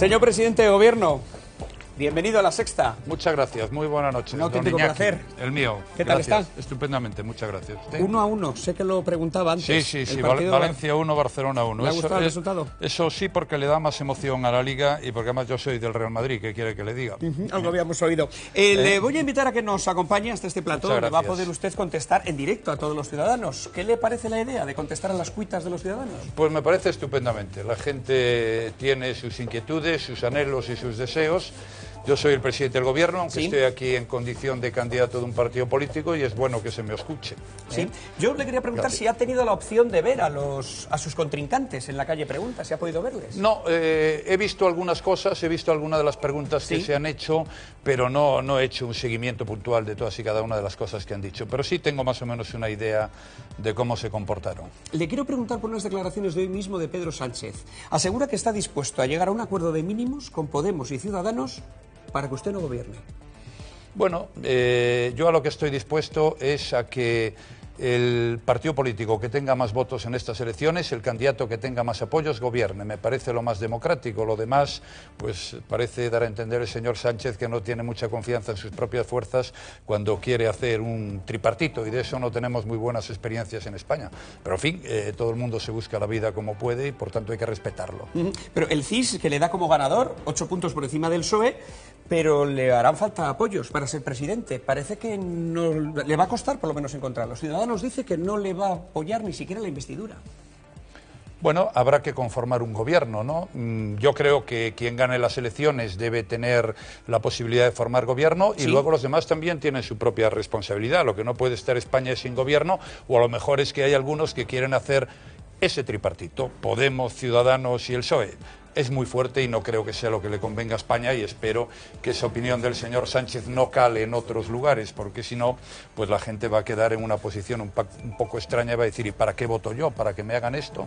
Señor presidente de Gobierno, bienvenido a La Sexta. Muchas gracias, muy buena noche. Un auténtico placer. El mío. ¿Qué tal estás? Estupendamente, muchas gracias. ¿Usted? 1-1, sé que lo preguntaba antes. Sí, Valencia 1, Barcelona 1. ¿Le ha gustado el resultado? Eso sí, porque le da más emoción a la Liga y porque además yo soy del Real Madrid, ¿qué quiere que le diga? Algo habíamos oído. Le voy a invitar a que nos acompañe hasta este plató, donde va a poder usted contestar en directo a todos los ciudadanos. ¿Qué le parece la idea de contestar a las cuitas de los ciudadanos? Pues me parece estupendamente. La gente tiene sus inquietudes, sus anhelos y sus deseos. Yo soy el presidente del Gobierno, aunque estoy aquí en condición de candidato de un partido político y es bueno que se me escuche. Yo le quería preguntar si ha tenido la opción de ver a sus contrincantes en la calle Preguntas, si ha podido verles. No, he visto algunas cosas, he visto algunas de las preguntas que se han hecho, pero no he hecho un seguimiento puntual de todas y cada una de las cosas que han dicho. Pero sí tengo más o menos una idea de cómo se comportaron. Le quiero preguntar por unas declaraciones de hoy mismo de Pedro Sánchez. Asegura que está dispuesto a llegar a un acuerdo de mínimos con Podemos y Ciudadanos para que usted no gobierne. Bueno, yo a lo que estoy dispuesto es a que el partido político que tenga más votos en estas elecciones, el candidato que tenga más apoyos, gobierne. Me parece lo más democrático. Lo demás, pues parece dar a entender el señor Sánchez que no tiene mucha confianza en sus propias fuerzas cuando quiere hacer un tripartito, y de eso no tenemos muy buenas experiencias en España. Pero, en fin, todo el mundo se busca la vida como puede y, por tanto, hay que respetarlo. Pero el CIS, que le da como ganador 8 puntos por encima del PSOE, pero le harán falta apoyos para ser presidente. Parece que no le va a costar, por lo menos, encontrarlos. Ciudadanos dice que no le va a apoyar ni siquiera la investidura. Bueno, habrá que conformar un gobierno, ¿no? Yo creo que quien gane las elecciones debe tener la posibilidad de formar gobierno y luego los demás también tienen su propia responsabilidad. Lo que no puede estar España es sin gobierno, o a lo mejor es que hay algunos que quieren hacer ese tripartito, Podemos, Ciudadanos y el PSOE. Es muy fuerte y no creo que sea lo que le convenga a España, y espero que esa opinión del señor Sánchez no cale en otros lugares, porque si no, pues la gente va a quedar en una posición un poco extraña y va a decir: ¿y para qué voto yo? ¿Para que me hagan esto?